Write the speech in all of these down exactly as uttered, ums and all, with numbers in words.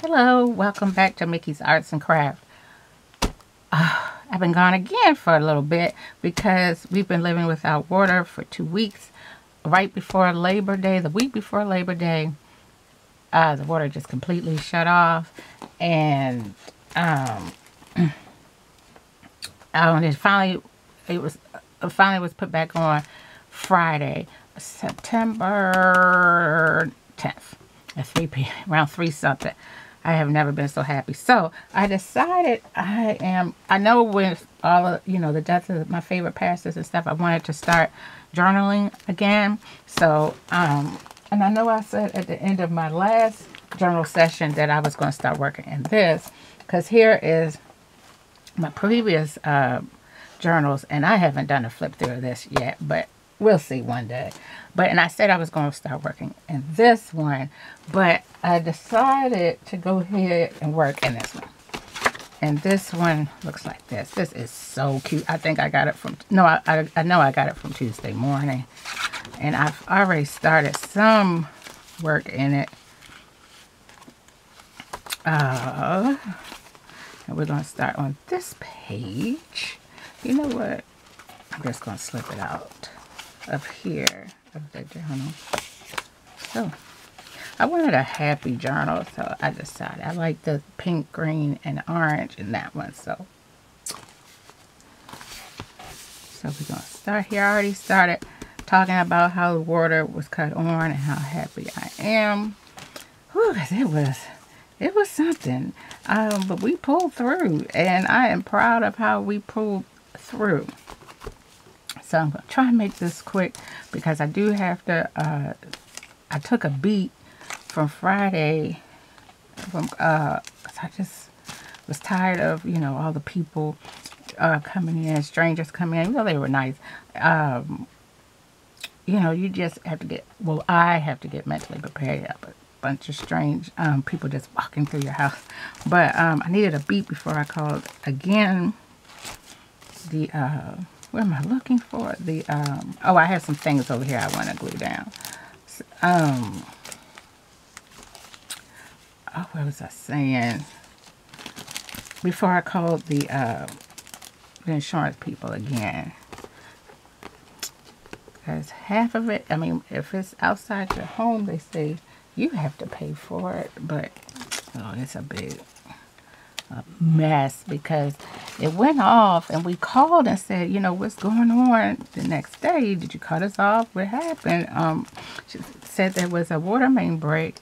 Hello, welcome back to Micki's Arts and Crafts. Uh, I've been gone again for a little bit because we've been living without water for two weeks. Right before Labor Day, the week before Labor Day, uh, the water just completely shut off. And um, um, it finally it was it finally was put back on Friday, September tenth at three p m around three something. I have never been so happy. So I decided I am, I know with all of, you know, the deaths of my favorite pastors and stuff, I wanted to start journaling again. So, um, and I know I said at the end of my last journal session that I was going to start working in this, because here is my previous uh, journals, and I haven't done a flip through of this yet, but we'll see one day. But, and I said I was going to start working in this one, but I decided to go ahead and work in this one. And this one looks like this. This is so cute. I think I got it from, no, I, I, I know I got it from Tuesday morning. And I've already started some work in it. Uh, and we're going to start on this page. You know what? I'm just going to slip it out up here of the journal. So I wanted a happy journal, so I decided I like the pink, green, and orange in that one. So so we're gonna start here. I already started talking about how the water was cut on and how happy I am. Whew, it was it was something. Um but we pulled through, and I am proud of how we pulled through. So I'm going to try and make this quick because I do have to, uh, I took a beat from Friday from, uh, 'cause I just was tired of, you know, all the people uh, coming in, strangers coming in, even though they were nice. Um, you know, you just have to get, well, I have to get mentally prepared. A bunch of strange um, people just walking through your house. But um, I needed a beat before I called again the, uh, what am I looking for? The, um, oh, I have some things over here I want to glue down. So, um, oh, what was I saying? Before I called the, uh, the insurance people again. Because half of it, I mean, if it's outside your home, they say you have to pay for it. But, oh, it's a big a mess because it went off and we called and said, you know, what's going on? The next day, did you cut us off? What happened? Um, she said there was a water main break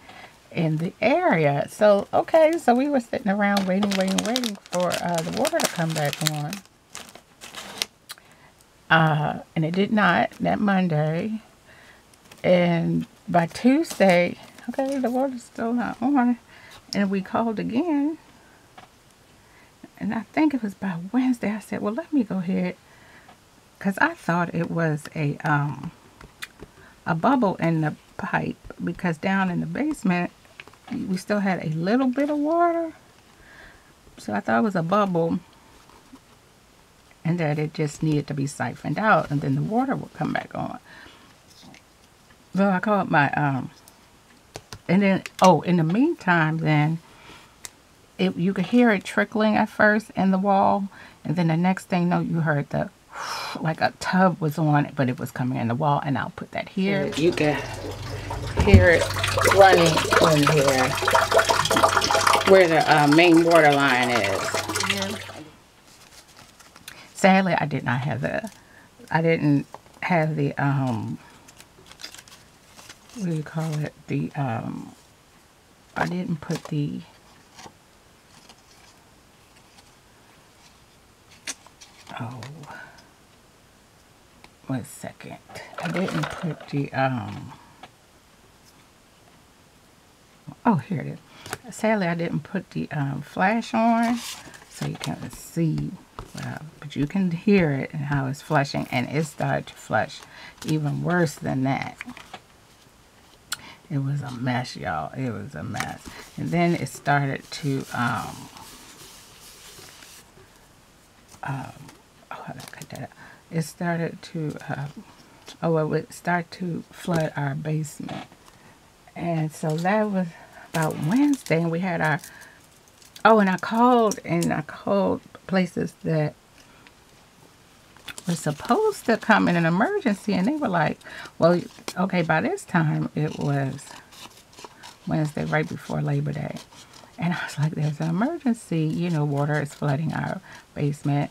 in the area. So, okay, so we were sitting around waiting, waiting, waiting for uh, the water to come back on. Uh, and it did not that Monday. And by Tuesday, okay, the water's still not on. And we called again. And I think it was by Wednesday, I said, well, let me go ahead. Because I thought it was a um, a bubble in the pipe. Because down in the basement, we still had a little bit of water. So I thought it was a bubble. And that it just needed to be siphoned out. And then the water would come back on. So I called my... Um, and then, oh, in the meantime then... It, you could hear it trickling at first in the wall, and then the next thing no, you heard the like a tub was on it, but it was coming in the wall, and I'll put that here. You can hear it running in here where the uh, main water line is. Yeah. Sadly, I did not have the, I didn't have the um, what do you call it? The um, I didn't put the. Oh, one second. I didn't put the, um, oh, here it is. Sadly, I didn't put the um, flash on, so you can't see, well, but you can hear it and how it's flushing, and it started to flush even worse than that. It was a mess, y'all. It was a mess. And then it started to, um, um, it started to, uh, oh, it would start to flood our basement. And so that was about Wednesday, and we had our, oh, and I called, and I called places that were supposed to come in an emergency, and they were like, well, okay, by this time, it was Wednesday, right before Labor Day. And I was like, there's an emergency, you know, water is flooding our basement,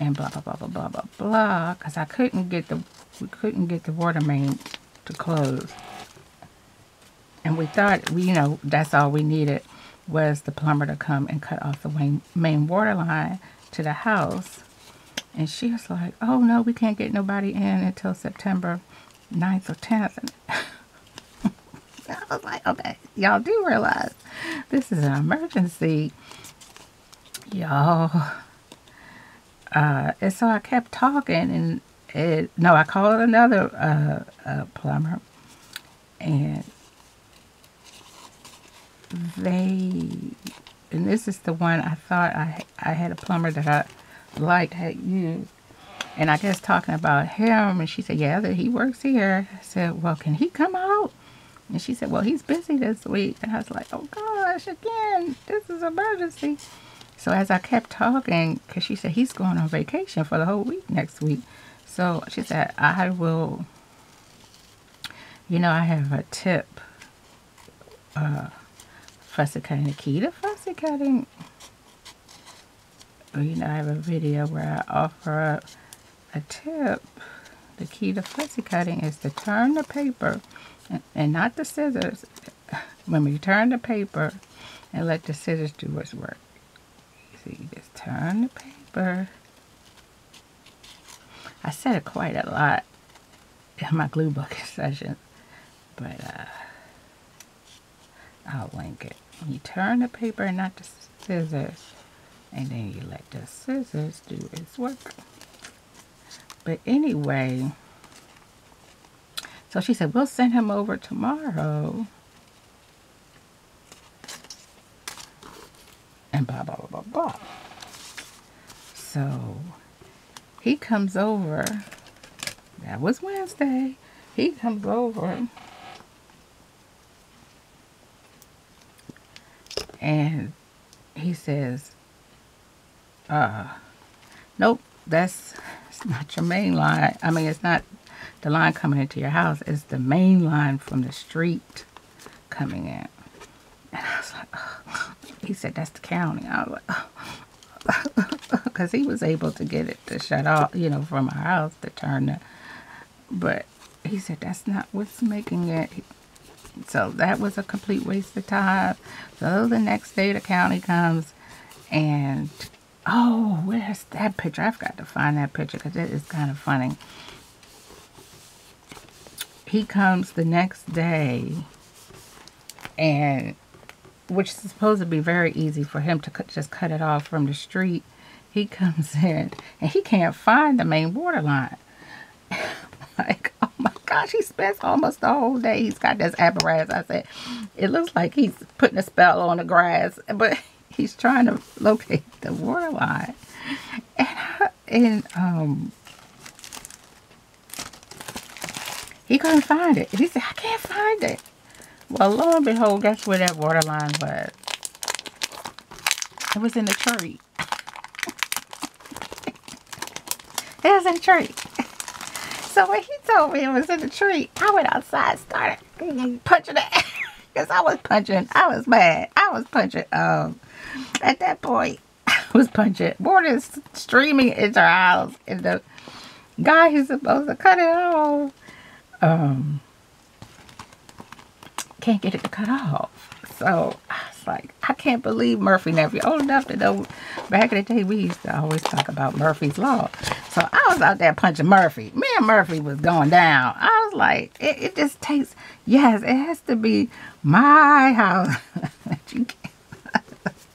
and blah, blah, blah, blah, blah, blah, blah, because I couldn't get the, we couldn't get the water main to close. And we thought, we, you know, that's all we needed was the plumber to come and cut off the main water line to the house. And she was like, oh, no, we can't get nobody in until September ninth or tenth. And I was like, okay, y'all do realize this is an emergency, y'all. Uh, and so I kept talking, and it, no, I called another uh, uh, plumber, and they, and this is the one I thought I, I had a plumber that I liked had used, and I guess talking about him, and she said, yeah, that he works here. I said, well, can he come out? And she said, well, he's busy this week. And I was like, oh, gosh, again, this is emergency. So as I kept talking, because she said he's going on vacation for the whole week next week. So she said, I will, you know, I have a tip. Uh, fussy cutting, the key to fussy cutting. You know, I have a video where I offer up a tip. The key to fussy cutting is to turn the paper, and not the scissors. When we turn the paper and let the scissors do its work. So you just turn the paper. I said it quite a lot in my glue bucket session, but uh, I'll link it. You turn the paper and not the scissors, and then you let the scissors do its work. But anyway, so she said, we'll send him over tomorrow. And blah, blah, blah, blah, blah. So he comes over. That was Wednesday. He comes over. And he says, uh, nope, that's it's not your main line. I mean, it's not the line coming into your house, is the main line from the street coming in. And I was like, oh. He said, that's the county. I was like, because oh. He was able to get it to shut off, you know, from our house to turn the, but he said, that's not what's making it. So that was a complete waste of time. So the next day the county comes, and, oh, where's that picture? I've got to find that picture because it is kind of funny. He comes the next day, and which is supposed to be very easy for him to cut, just cut it off from the street. He comes in, and he can't find the main water line. Like, oh my gosh, he spends almost the whole day. He's got this apparatus. I said, it looks like he's putting a spell on the grass, but he's trying to locate the water line. And, I, and um... he couldn't find it. And he said, I can't find it. Well, lo and behold, guess where that water line was? It was in the tree. It was in the tree. So when he told me it was in the tree, I went outside, started punching it. Because I was punching. I was mad. I was punching. Um, at that point, I was punching. Water is streaming into our house. And the guy who's supposed to cut it off, Um, can't get it to cut off. So I was like, I can't believe Murphy. Now, if you're old enough to know, back in the day, we used to always talk about Murphy's Law. So I was out there punching Murphy. Me and Murphy was going down. I was like, it, it just takes, yes, it has to be my house that you can't,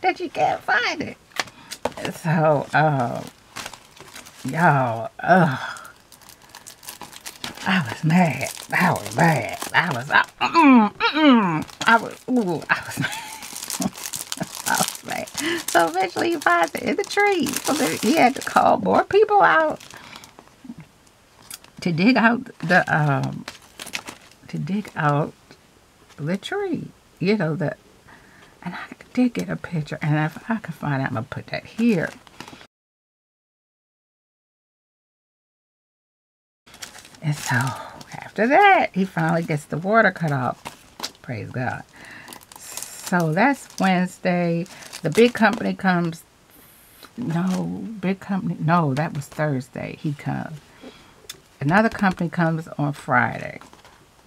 that you can't find it. So, uh, y'all, ugh. I was mad. I was mad. I was, uh, mm-mm, mm-mm. I was, ooh, I was mad. I was mad. So eventually he finds it in the tree. So then he had to call more people out to dig out the, um, to dig out the tree. you know, that. And I did get a picture, and if I can find out, I'm going to put that here. And so, after that, he finally gets the water cut off. Praise God. So, that's Wednesday. The big company comes. No, big company. No, that was Thursday. He comes. Another company comes on Friday.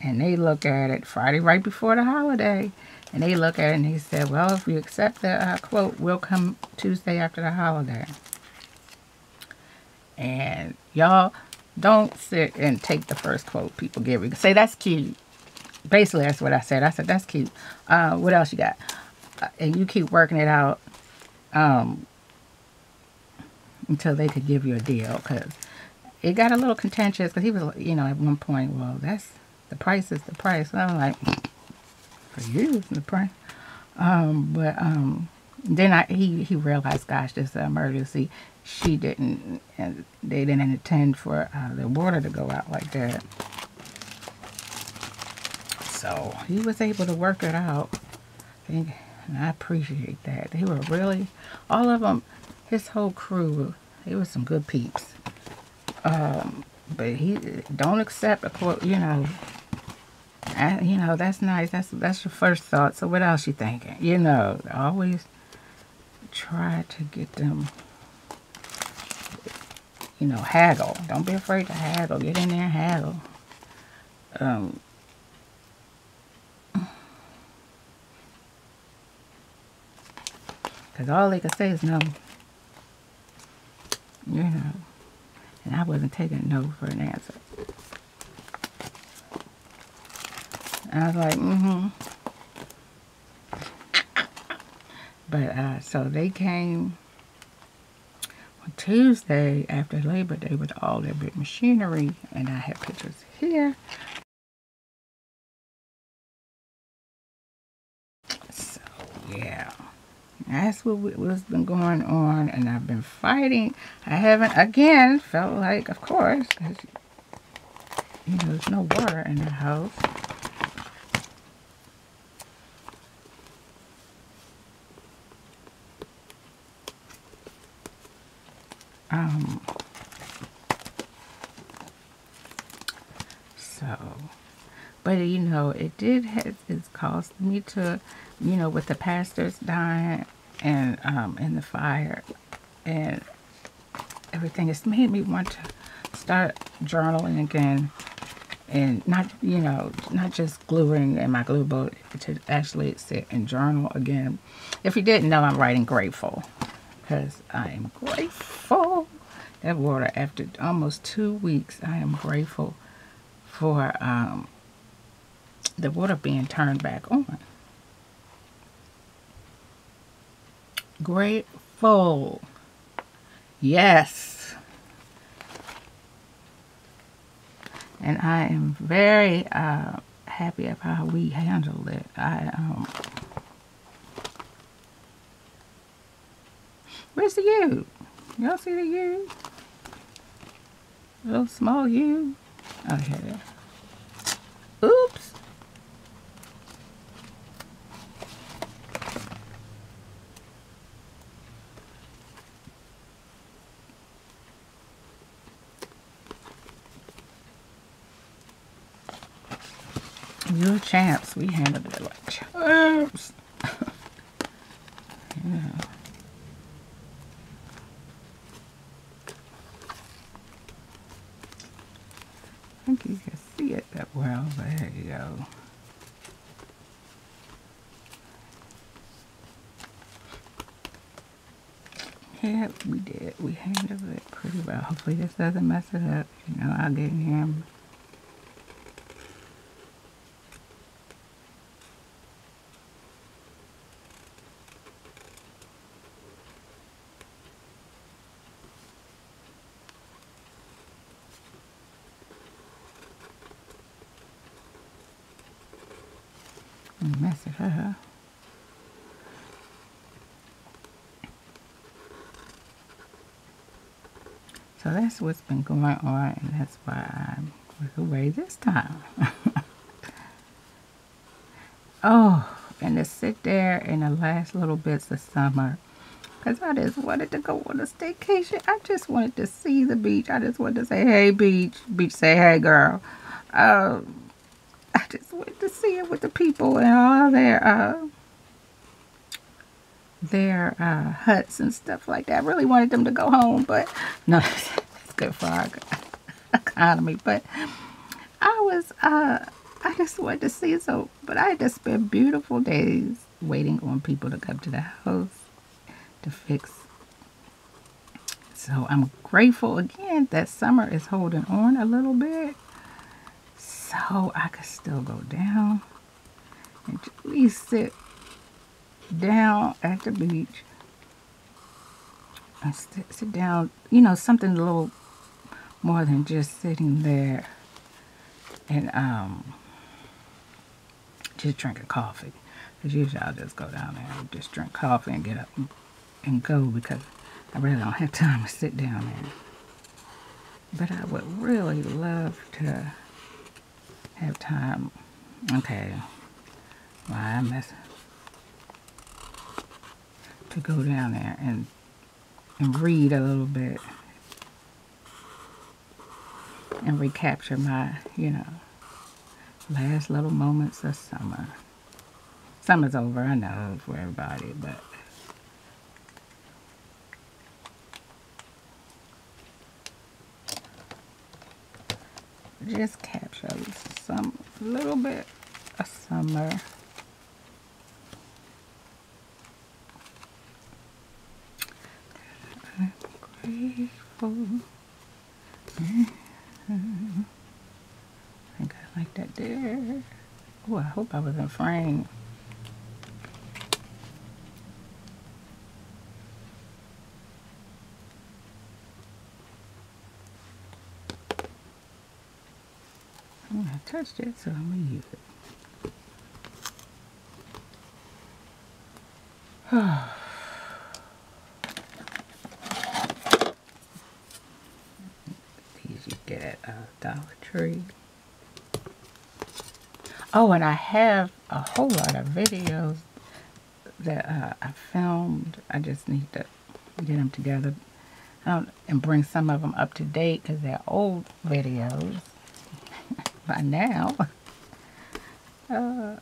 And they look at it Friday right before the holiday. And they look at it and he said, well, if you accept the uh, quote, we'll come Tuesday after the holiday. And y'all don't sit and take the first quote people give you. Say, that's cute. Basically, that's what I said. I said, that's cute. Uh, what else you got? Uh, and you keep working it out um, until they could give you a deal. Because it got a little contentious. Because he was, you know, at one point, well, that's the price is the price. And I'm like... For you, the price. Um, but um, then I he he realized, gosh, this is an emergency. She didn't, and they didn't intend for uh, the water to go out like that. So he was able to work it out. And I appreciate that. They were really, all of them, his whole crew. They were some good peeps. Um, but he don't accept a quote, you know. I, you know, that's nice. That's that's your first thought. So what else you thinking? You know, always try to get them, you know, haggle. Don't be afraid to haggle. Get in there and haggle. Um, because all they could say is no. You know. And I wasn't taking no for an answer. And I was like, mm-hmm. But, uh, so they came on Tuesday after Labor Day with all their big machinery. And I had pictures here. So, yeah. That's what we, what's been going on. And I've been fighting. I haven't, again, felt like, of course, because, you know, there's no water in the house. Um, so, but you know, it did, has, it's caused me to, you know, with the pastors dying and, um, and the fire and everything, it's made me want to start journaling again and not, you know, not just gluing in my glue boat, to actually sit and journal again. If you didn't know, I'm writing grateful. Because I am grateful that water, after almost two weeks, I am grateful for um, the water being turned back on. Grateful. Yes. And I am very uh, happy about how we handled it. I um. Where's the U? Y'all see the U? Little small U. Oh, here it is. Oops. You're champs. We handled it like champs. Yeah. I think you can see it that well. There you go. Yeah, we did. We handled it pretty well. Hopefully this doesn't mess it up. You know, I'll get him. Mess it up. So that's what's been going on, and that's why I was away this time. Oh, and to sit there in the last little bits of summer. Because I just wanted to go on a staycation. I just wanted to see the beach. I just wanted to say, hey, beach. Beach say, hey, girl. Um, I just wanted to see it with the people and all their, uh, their uh, huts and stuff like that. I really wanted them to go home, but no, that's good for our economy. But I was, uh, I just wanted to see it. So, but I had to spend beautiful days waiting on people to come to the house to fix. So I'm grateful again that summer is holding on a little bit, so I could still go down and at least sit down at the beach and sit, sit down, you know, something a little more than just sitting there and um just drinking coffee, because usually I'll just go down there and just drink coffee and get up and, and go, because I really don't have time to sit down there. But I would really love to have time. Okay, well, I miss to go down there and and read a little bit and recapture my, you know, last little moments of summer. Summer's over, I know, for everybody, but just capture some little bit of summer. I'm grateful. Mm-hmm. I think I like that there. Oh, I hope I was in frame. Oh, I touched it, so I'm gonna use it. Oh. Dollar Tree. Oh, and I have a whole lot of videos that uh, I filmed. I just need to get them together um, and bring some of them up to date, because they're old videos by now. Uh,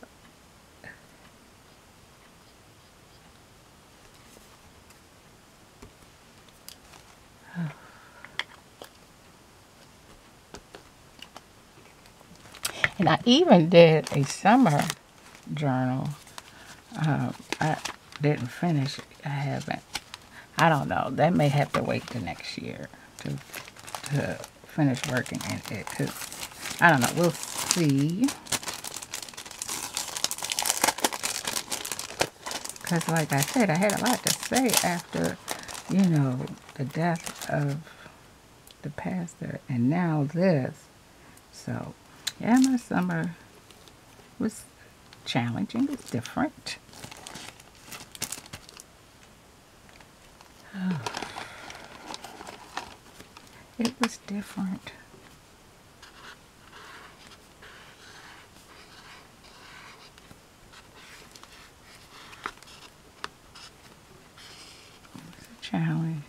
And I even did a summer journal. Um, I didn't finish it. I haven't. I don't know. That may have to wait till next year to, to finish working in it. Cause I don't know. We'll see. Because like I said, I had a lot to say after, you know, the death of the pastor. And now this. So... yeah, my summer was challenging. It's different. Oh. It was different. It was a challenge.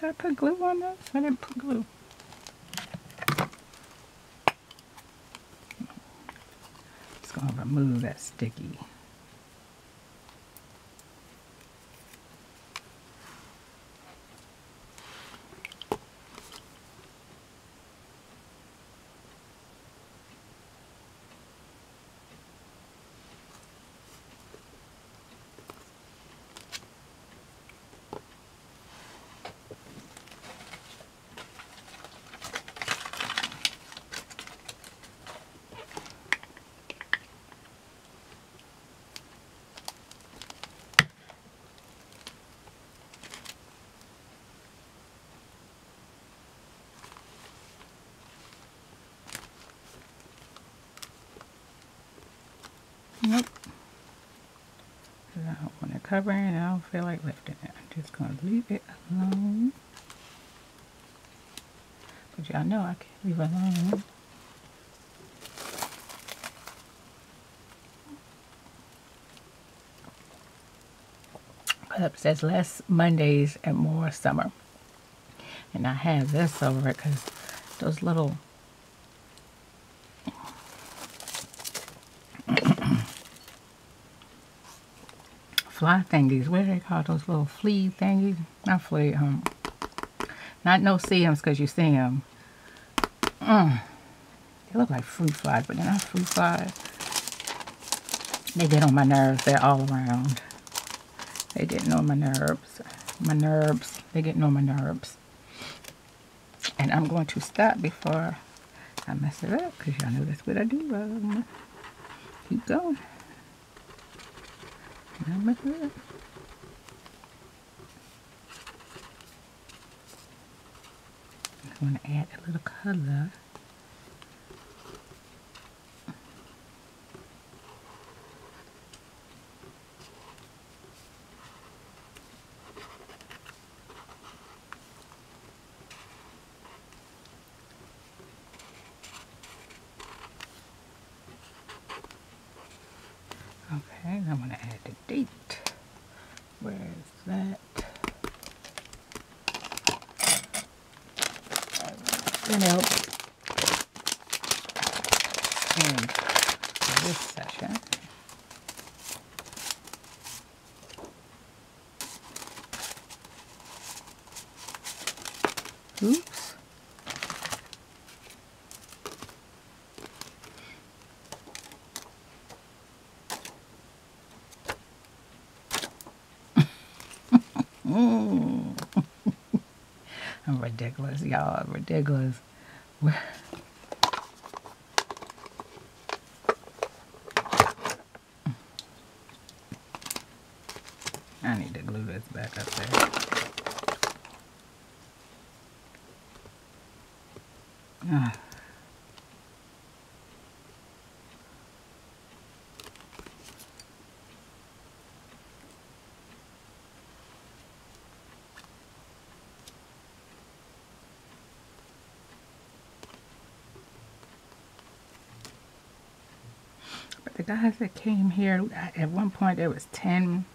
Did I put glue on this? I didn't put glue. Just gonna remove that sticky. Nope. I don't want to cover it and I don't feel like lifting it. I'm just going to leave it alone. But y'all know I can't leave it alone. It says less Mondays and more summer. And I have this over it because those little fly thingies. What do they call those little flea thingies? Not flea, um, not no seams because you see them. Mm. They look like fruit flies, but they're not fruit flies. They get on my nerves. They're all around. They getting on my nerves. My nerves. They getting on my nerves. And I'm going to stop before I mess it up because y'all know that's what I do. Um, keep going. Number three. I'm going to add a little color. Oops. I'm ridiculous, y'all. I'm ridiculous. I need to glue this back up there. Ah. But the guys that came here, at one point there was ten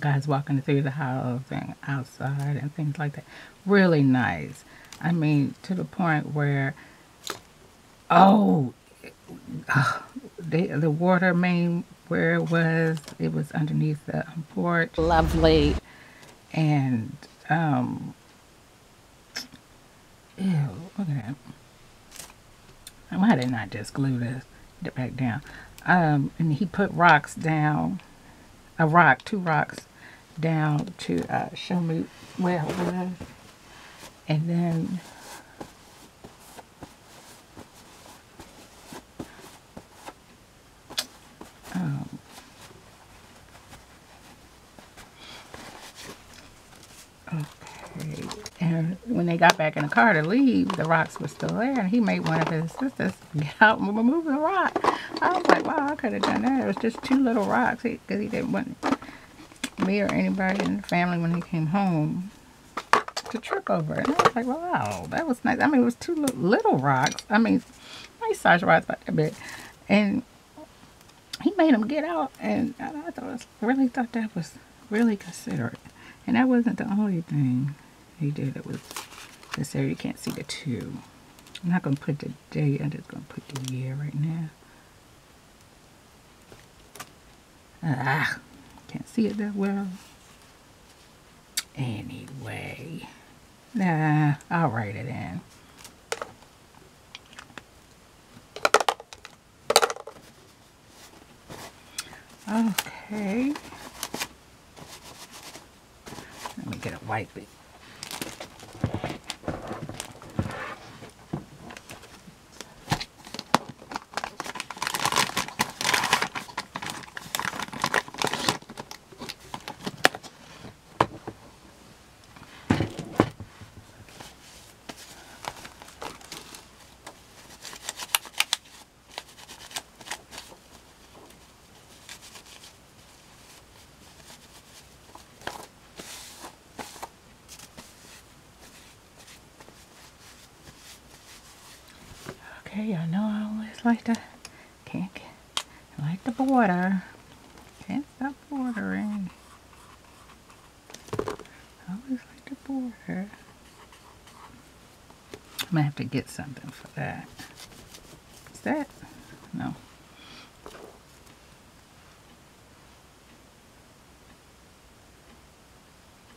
guys walking through the house and outside and things like that. Really nice. I mean, to the point where, oh, oh the, the water main where it was, it was underneath the porch. Lovely. And, um, ew, look at that. Why did not just glue this back down? Um, and he put rocks down, a rock, two rocks down to uh, show me where it was. And then um, okay. And when they got back in the car to leave, the rocks were still there, and he made one of his sisters get out and remove the rock. I was like, wow, I could have done that. It was just two little rocks because he, he didn't want me or anybody in the family when he came home to trip over it. And I was like, wow, that was nice. I mean, it was two little rocks. I mean, nice size rocks, but a bit. And he made them get out, and I thought, really thought that was really considerate. And that wasn't the only thing. he did it with this area. You can't see the two. I'm not going to put the date, I'm just going to put the year right now. Ah, can't see it that well. Anyway, nah, I'll write it in. Okay. Let me get a wipe it. I know I always like to can't I like the border. Can't stop bordering. I always like the border. I'm gonna have to get something for that. Is that? No.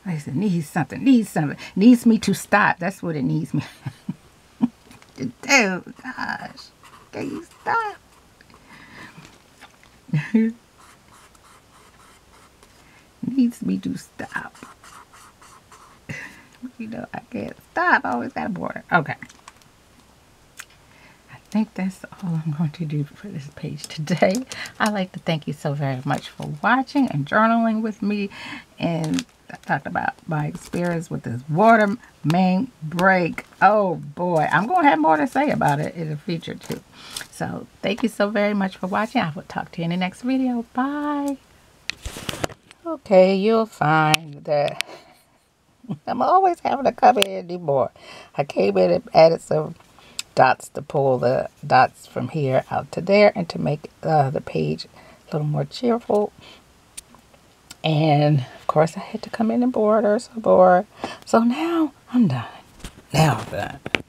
I said needs something, needs something. Needs me to stop. That's what it needs me. Oh gosh, can you stop? Needs me to stop. You know, I can't stop. I always got a border. Okay. I think that's all I'm going to do for this page today. I'd like to thank you so very much for watching and journaling with me. And I talked about my experience with this water main break. Oh boy, I'm going to have more to say about it in the future too. So thank you so very much for watching. I will talk to you in the next video. Bye. Okay, you'll find that I'm always having to come in and do more. I came in and added some dots to pull the dots from here out to there and to make uh, the page a little more cheerful. And of course I had to come in and border, so bored. So now I'm done. Now I'm done.